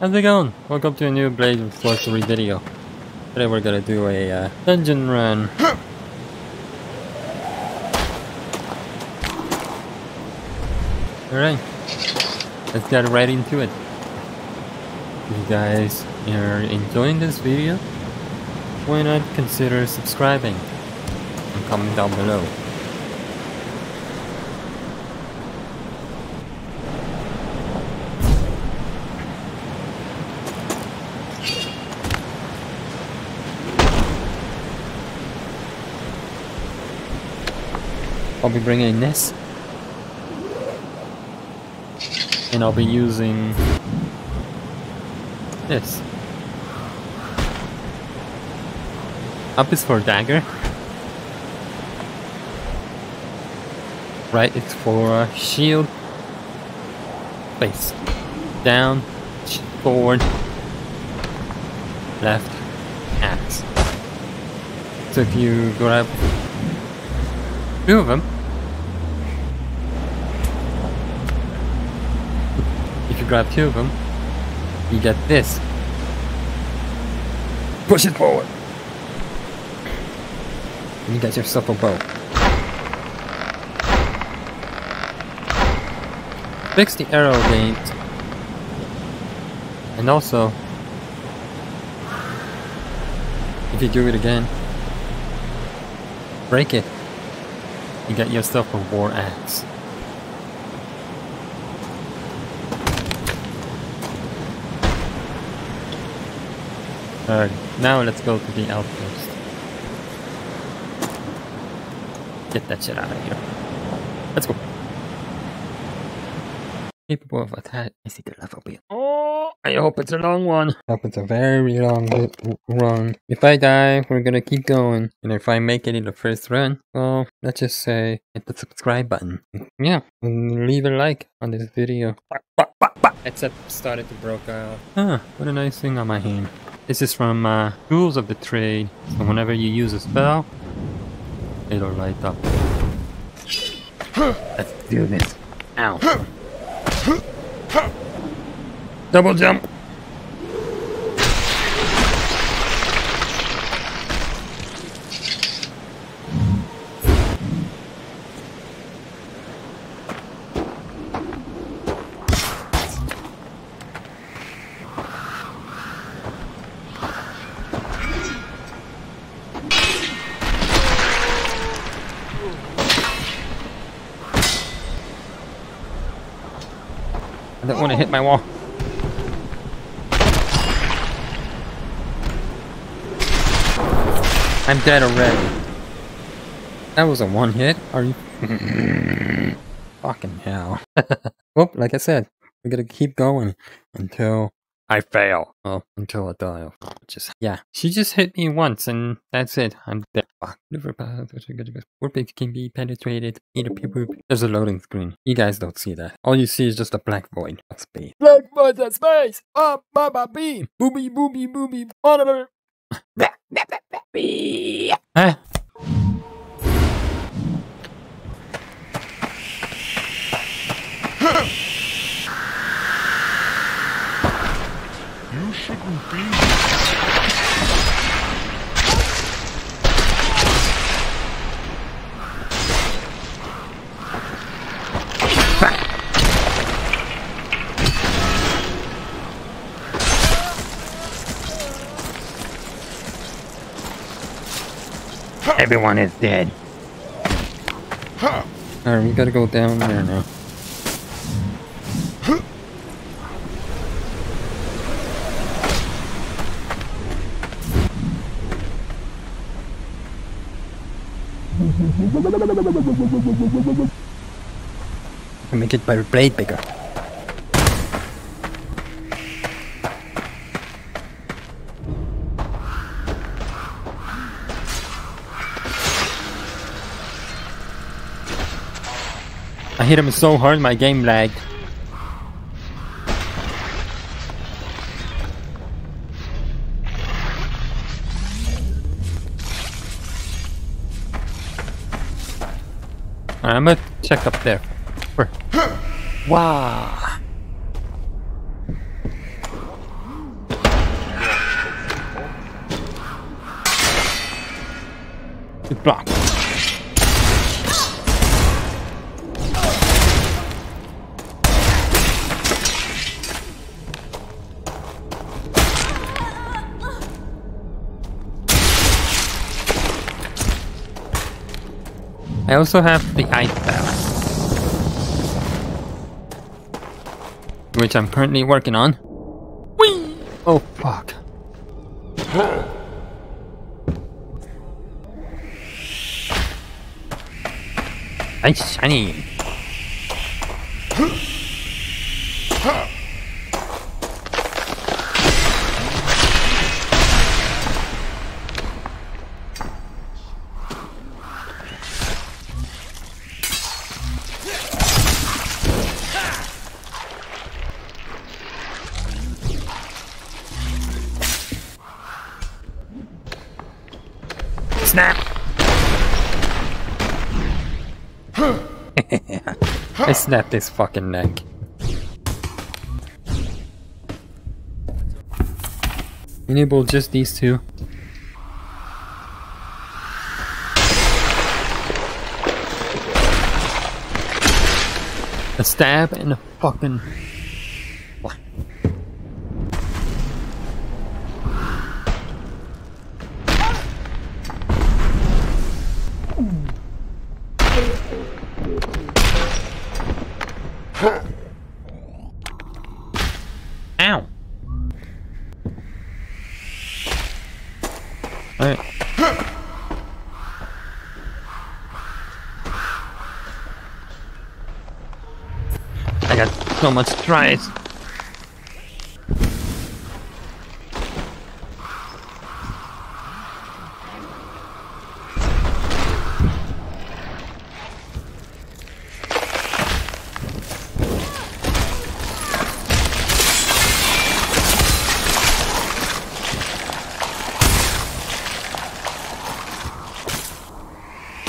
How's it going? Welcome to a new Blade of Sorcery video. Today we're gonna do a dungeon run. Alright, let's get right into it. If you guys are enjoying this video, why not consider subscribing and comment down below. I'll be bringing a nest, and I'll be using this. Up is for dagger, right it's for shield, face, down, forward, left, axe. So if you grab two of them, you get this. Push it forward. And you get yourself a bow. 6 the arrow gate. And also, if you do it again, break it. You get yourself a war axe. Alright, now let's go to the outpost. Get that shit out of here. Let's go. Capable of attack. I think the level be. Oh, I hope it's a long one. I hope it's a very long run. If I die, we're gonna keep going. And if I make it in the first run, well, let's just say hit the subscribe button. Yeah, and leave a like on this video. Except started to broke out. Ah, what a nice thing on my hand. This is from Tools of the Trade, so whenever you use a spell, it'll light up. Let's do this. Ow. Double jump! I don't want to hit my wall. I'm dead already. That was a one hit. Are you fucking hell? Well, like I said, we're gonna keep going until I fail. Well, until I die. Just yeah. She just hit me once, and that's it. I'm dead. Fuck. Warpage can be penetrated. There's a loading screen. You guys don't see that. All you see is just a black void. That's space. Black void. That's space. Oh, mama bee. Booby, booby, booby. Honor. Huh? You shouldn't be. Everyone is dead. Huh. Alright, we gotta go down there now. Huh. I can make it by blade bigger. I hit him so hard, my game lagged. Alright, I'm gonna check up there. Where? Wow! It blocked. I also have the iPad, which I'm currently working on. Whee! Oh fuck. Nice shiny. Snap! I snapped his fucking neck. Enable just these two. A stab and a fucking... Ow! Alright. I got so much tries.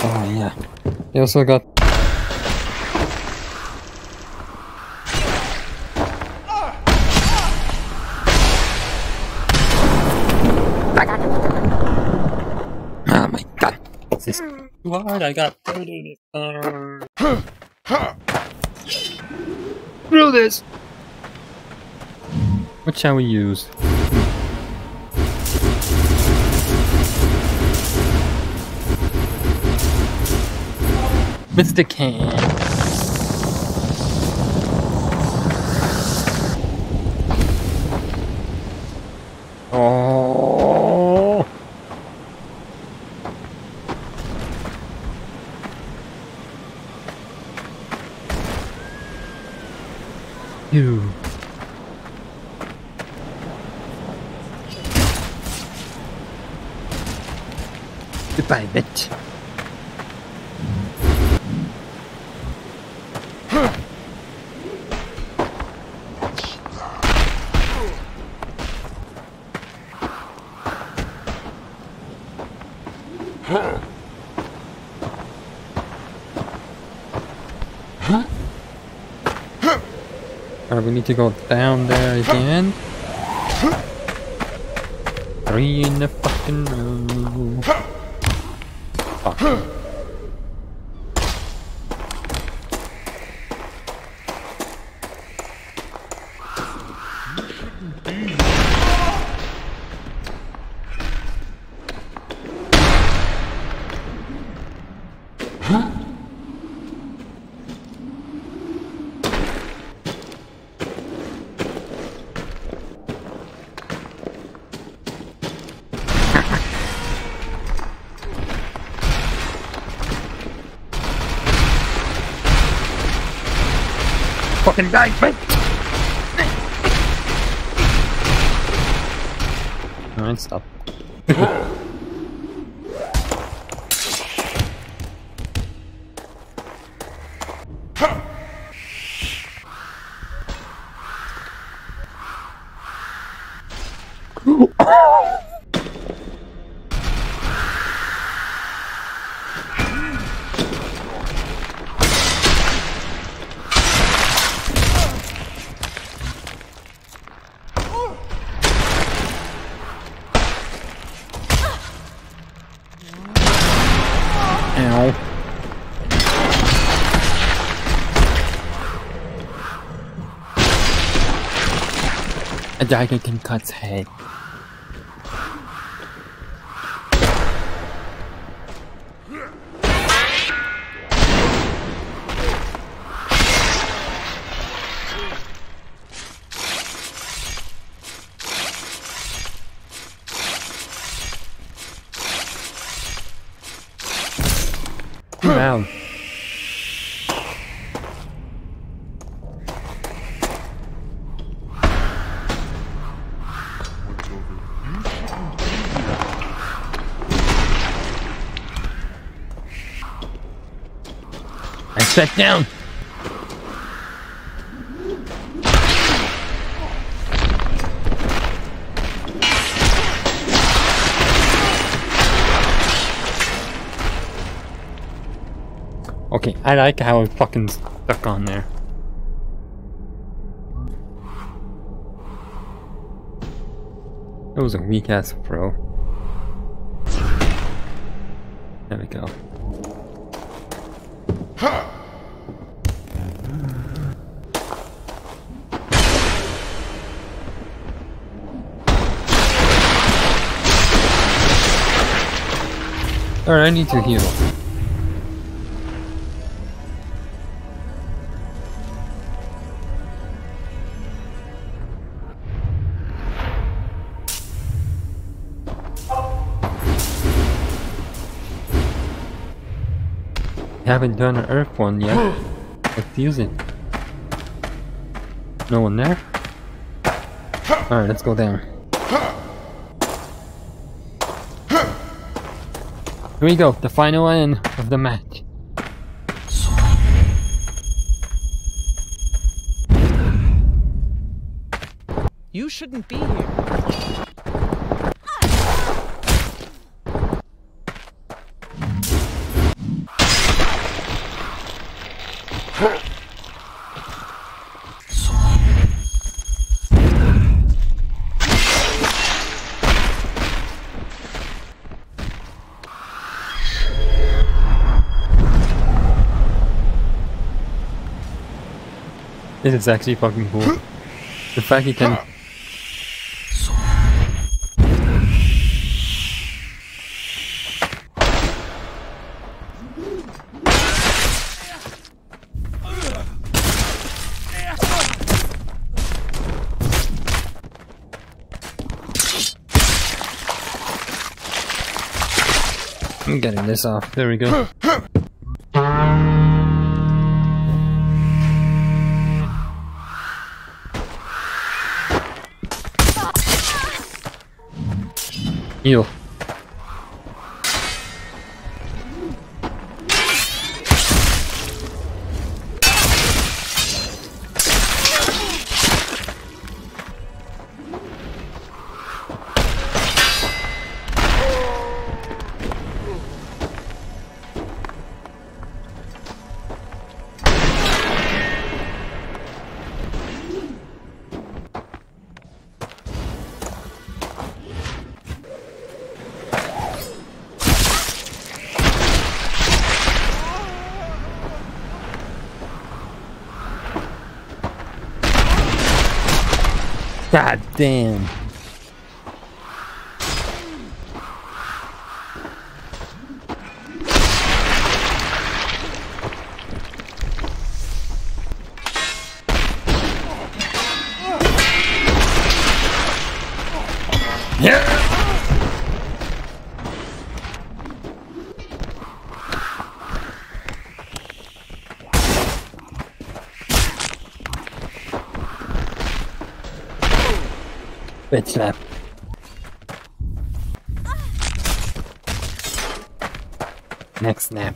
Oh yeah, they also got... Oh my god, this is too hard, I got through this. Through this! What shall we use? Mr. Can. Oh. You. Goodbye, bitch. Huh? Alright, we need to go down there again. Three in the fucking row. Fuck. Fucking die, mate! Alright, stop. Ow. A dagger can cut head. Wow. Set down. Okay, I like how it's fucking stuck on there. It was a weak ass throw. There we go. Ha! Alright, I need to heal. Haven't done an earth one yet. Let's use it. No one there? Alright, let's go down. Here we go, the final end of the match. You shouldn't be here. This is actually fucking cool. The fact he can... I'm getting this off. There we go. Heal. God damn. Yeah. Bitch slap. Neck snap.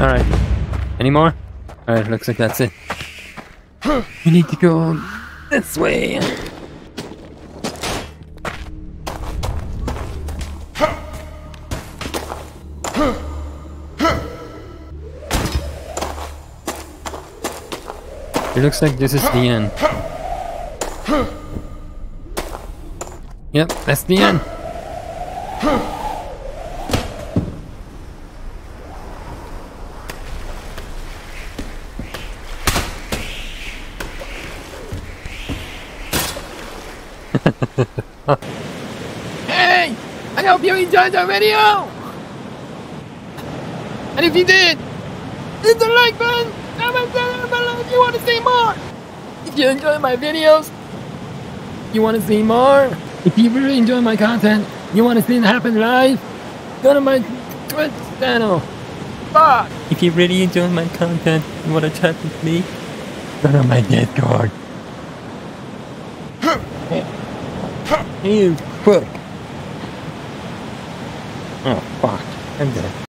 Alright. Any more? Alright, looks like that's it. We need to go on. This way. It looks like this is the end. Yep, that's the end. Hey! I hope you enjoyed the video! And if you did, hit the like button! Comment down below if you want to see more! If you enjoy my videos, you want to see more? If you really enjoy my content, you want to see it happen live, go to my Twitch channel. Fuck! If you really enjoy my content, you want to chat with me, go to my Discord. You fuck. Oh fuck, I'm dead.